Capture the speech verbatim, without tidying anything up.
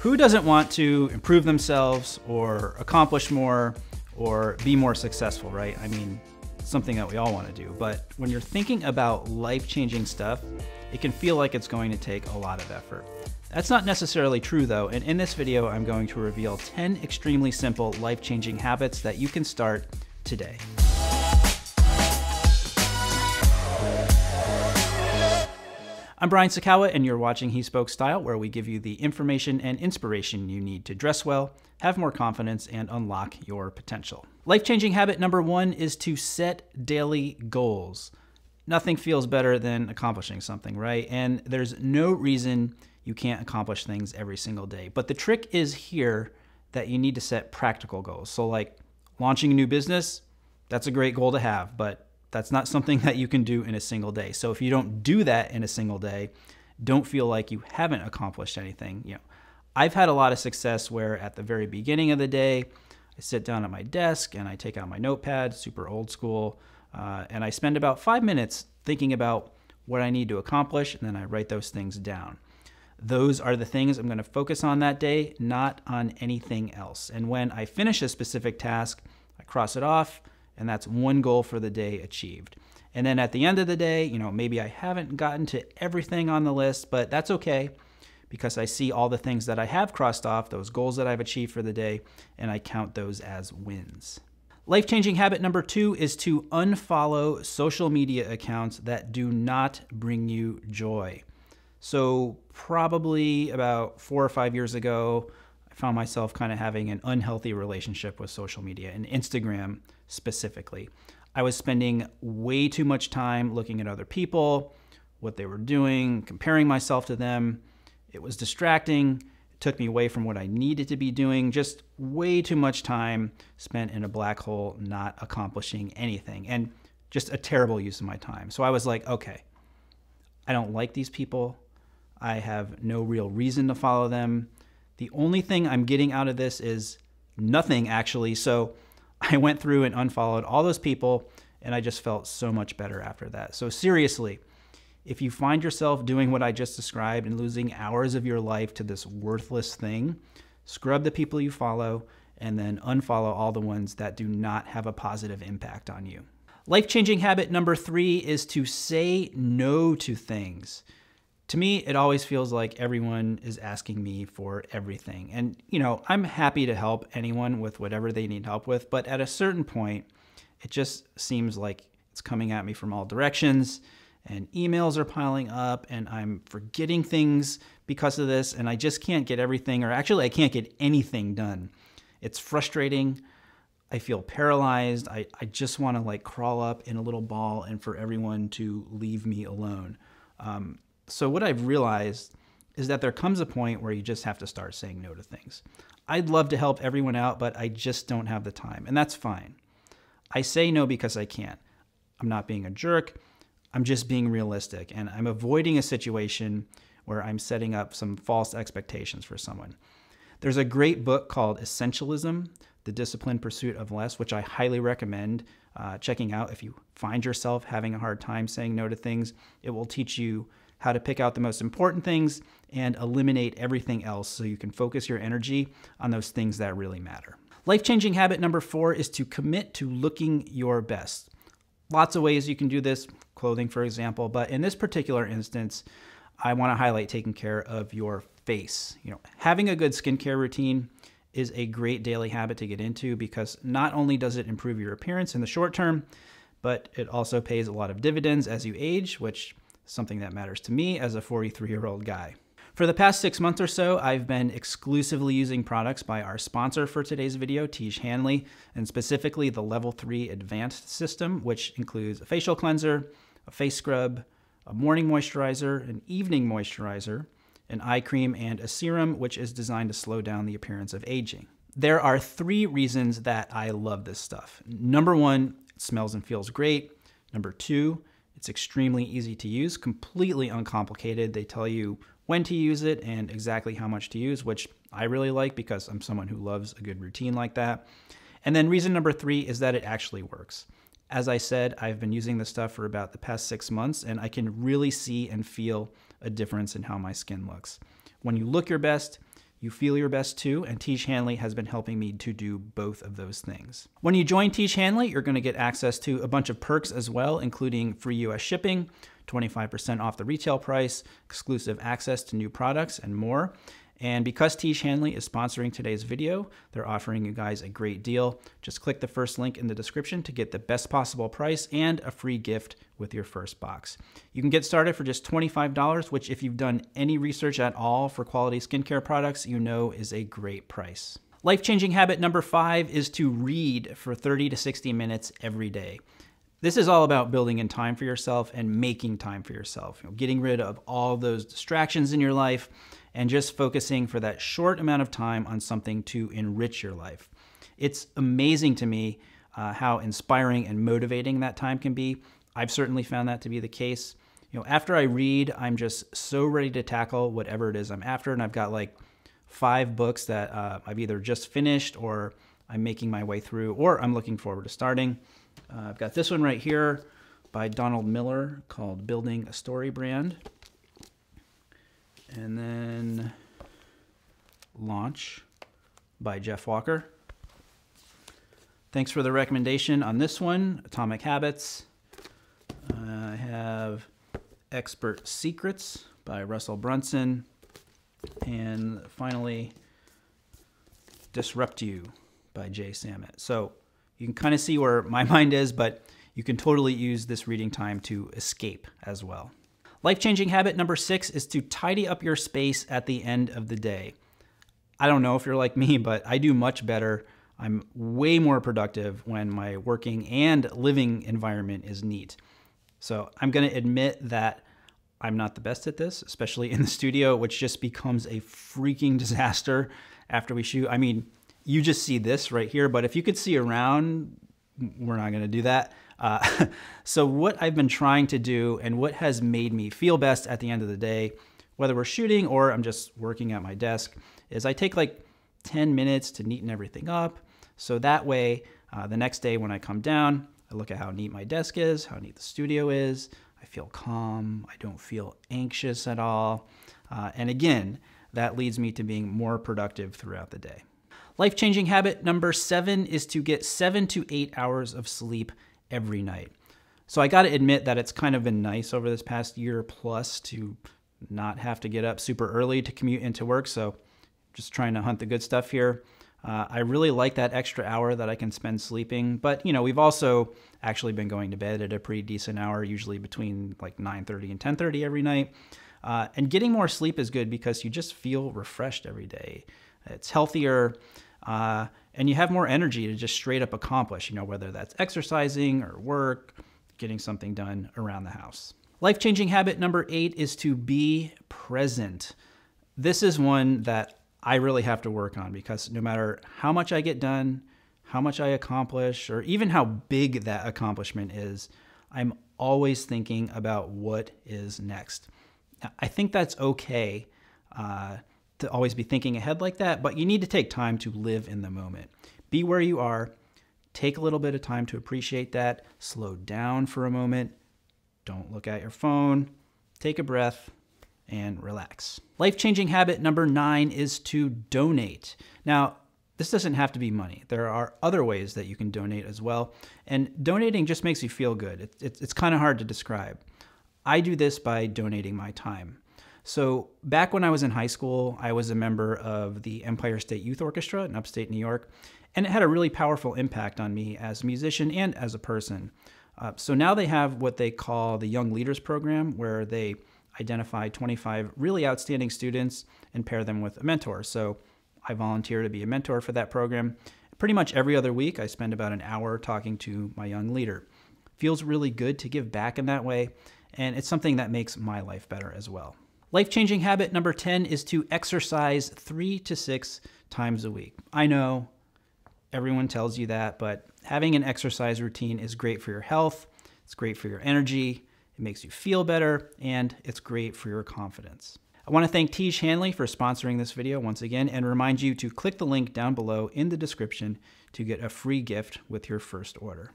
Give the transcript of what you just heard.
Who doesn't want to improve themselves or accomplish more or be more successful, right? I mean, something that we all want to do. But when you're thinking about life-changing stuff, it can feel like it's going to take a lot of effort. That's not necessarily true though, and in this video, I'm going to reveal ten extremely simple life-changing habits that you can start today. I'm Brian Sacawa, and you're watching He Spoke Style, where we give you the information and inspiration you need to dress well, have more confidence, and unlock your potential. Life-changing habit number one is to set daily goals. Nothing feels better than accomplishing something, right? And there's no reason you can't accomplish things every single day. But the trick is here that you need to set practical goals. So like launching a new business, that's a great goal to have, but that's not something that you can do in a single day. So if you don't do that in a single day, don't feel like you haven't accomplished anything. You know, I've had a lot of success where at the very beginning of the day, I sit down at my desk and I take out my notepad, super old school, uh, and I spend about five minutes thinking about what I need to accomplish, and then I write those things down. Those are the things I'm gonna focus on that day, not on anything else. And when I finish a specific task, I cross it off, and that's one goal for the day achieved. And then at the end of the day, you know, maybe I haven't gotten to everything on the list, but that's okay because I see all the things that I have crossed off, those goals that I've achieved for the day, and I count those as wins. Life-changing habit number two is to unfollow social media accounts that do not bring you joy. So probably about four or five years ago, I found myself kind of having an unhealthy relationship with social media and Instagram specifically. I was spending way too much time looking at other people, what they were doing, comparing myself to them. It was distracting. It took me away from what I needed to be doing. Just way too much time spent in a black hole, not accomplishing anything, and just a terrible use of my time. So I was like, okay, I don't like these people. I have no real reason to follow them. The only thing I'm getting out of this is nothing, actually. So I went through and unfollowed all those people, and I just felt so much better after that. So seriously, if you find yourself doing what I just described and losing hours of your life to this worthless thing, scrub the people you follow and then unfollow all the ones that do not have a positive impact on you. Life-changing habit number three is to say no to things. To me, it always feels like everyone is asking me for everything. And, you know, I'm happy to help anyone with whatever they need help with, but at a certain point, it just seems like it's coming at me from all directions, and emails are piling up, and I'm forgetting things because of this, and I just can't get everything, or actually I can't get anything done. It's frustrating. I feel paralyzed. I, I just want to like crawl up in a little ball and for everyone to leave me alone. Um, So what I've realized is that there comes a point where you just have to start saying no to things. I'd love to help everyone out, but I just don't have the time, and that's fine. I say no because I can't. I'm not being a jerk. I'm just being realistic, and I'm avoiding a situation where I'm setting up some false expectations for someone. There's a great book called Essentialism, The Disciplined Pursuit of Less, which I highly recommend uh, checking out if you find yourself having a hard time saying no to things. It will teach you how to pick out the most important things and eliminate everything else so you can focus your energy on those things that really matter. Life-changing habit number four is to commit to looking your best. Lots of ways you can do this, clothing for example, but in this particular instance, I wanna highlight taking care of your face. You know, having a good skincare routine is a great daily habit to get into because not only does it improve your appearance in the short term, but it also pays a lot of dividends as you age, which something that matters to me as a forty-three-year-old guy. For the past six months or so, I've been exclusively using products by our sponsor for today's video, Tiege Hanley, and specifically the Level three Advanced System, which includes a facial cleanser, a face scrub, a morning moisturizer, an evening moisturizer, an eye cream, and a serum, which is designed to slow down the appearance of aging. There are three reasons that I love this stuff. Number one, it smells and feels great. Number two, it's extremely easy to use, completely uncomplicated. They tell you when to use it and exactly how much to use, which I really like because I'm someone who loves a good routine like that. And then reason number three is that it actually works. As I said, I've been using this stuff for about the past six months, and I can really see and feel a difference in how my skin looks. When you look your best, you feel your best too, and Tiege Hanley has been helping me to do both of those things. When you join Tiege Hanley, you're gonna get access to a bunch of perks as well, including free U S shipping, twenty-five percent off the retail price, exclusive access to new products, and more. And because Tiege Hanley is sponsoring today's video, they're offering you guys a great deal. Just click the first link in the description to get the best possible price and a free gift with your first box. You can get started for just twenty-five dollars, which if you've done any research at all for quality skincare products, you know is a great price. Life-changing habit number five is to read for thirty to sixty minutes every day. This is all about building in time for yourself and making time for yourself, you know, getting rid of all those distractions in your life and just focusing for that short amount of time on something to enrich your life. It's amazing to me uh, how inspiring and motivating that time can be. I've certainly found that to be the case. You know, after I read, I'm just so ready to tackle whatever it is I'm after, and I've got like five books that uh, I've either just finished or I'm making my way through or I'm looking forward to starting. Uh, I've got this one right here by Donald Miller called Building a StoryBrand, and then Launch by Jeff Walker. Thanks for the recommendation on this one, Atomic Habits. Uh, I have Expert Secrets by Russell Brunson, and finally Disrupt You by Jay Samit. So you can kind of see where my mind is, but you can totally use this reading time to escape as well. Life-changing habit number six is to tidy up your space at the end of the day. I don't know if you're like me, but I do much better. I'm way more productive when my working and living environment is neat. So I'm gonna admit that I'm not the best at this, especially in the studio, which just becomes a freaking disaster after we shoot. I mean, you just see this right here, but if you could see around, we're not gonna do that. Uh, so what I've been trying to do and what has made me feel best at the end of the day, whether we're shooting or I'm just working at my desk, is I take like ten minutes to neaten everything up. So that way, uh, the next day when I come down, I look at how neat my desk is, how neat the studio is, I feel calm, I don't feel anxious at all. Uh, and again, that leads me to being more productive throughout the day. Life-changing habit number seven is to get seven to eight hours of sleep every night. So I gotta admit that it's kind of been nice over this past year plus to not have to get up super early to commute into work, so just trying to hunt the good stuff here. Uh, I really like that extra hour that I can spend sleeping, but you know, we've also actually been going to bed at a pretty decent hour, usually between like nine thirty and ten thirty every night. Uh, and getting more sleep is good because you just feel refreshed every day. It's healthier. Uh, and you have more energy to just straight up accomplish, you know, whether that's exercising or work, getting something done around the house. Life-changing habit number eight is to be present. This is one that I really have to work on because no matter how much I get done, how much I accomplish, or even how big that accomplishment is, I'm always thinking about what is next. I think that's okay. Uh, to always be thinking ahead like that, but you need to take time to live in the moment. Be where you are, take a little bit of time to appreciate that, slow down for a moment, don't look at your phone, take a breath, and relax. Life-changing habit number nine is to donate. Now, this doesn't have to be money. There are other ways that you can donate as well, and donating just makes you feel good. It, it, it's kind of hard to describe. I do this by donating my time. So back when I was in high school, I was a member of the Empire State Youth Orchestra in upstate New York, and it had a really powerful impact on me as a musician and as a person. Uh, so now they have what they call the Young Leaders Program, where they identify twenty-five really outstanding students and pair them with a mentor. So I volunteer to be a mentor for that program. Pretty much every other week, I spend about an hour talking to my young leader. Feels really good to give back in that way, and it's something that makes my life better as well. Life-changing habit number ten is to exercise three to six times a week. I know everyone tells you that, but having an exercise routine is great for your health, it's great for your energy, it makes you feel better, and it's great for your confidence. I want to thank Tiege Hanley for sponsoring this video once again and remind you to click the link down below in the description to get a free gift with your first order.